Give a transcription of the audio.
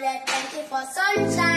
let thank you for sunshine.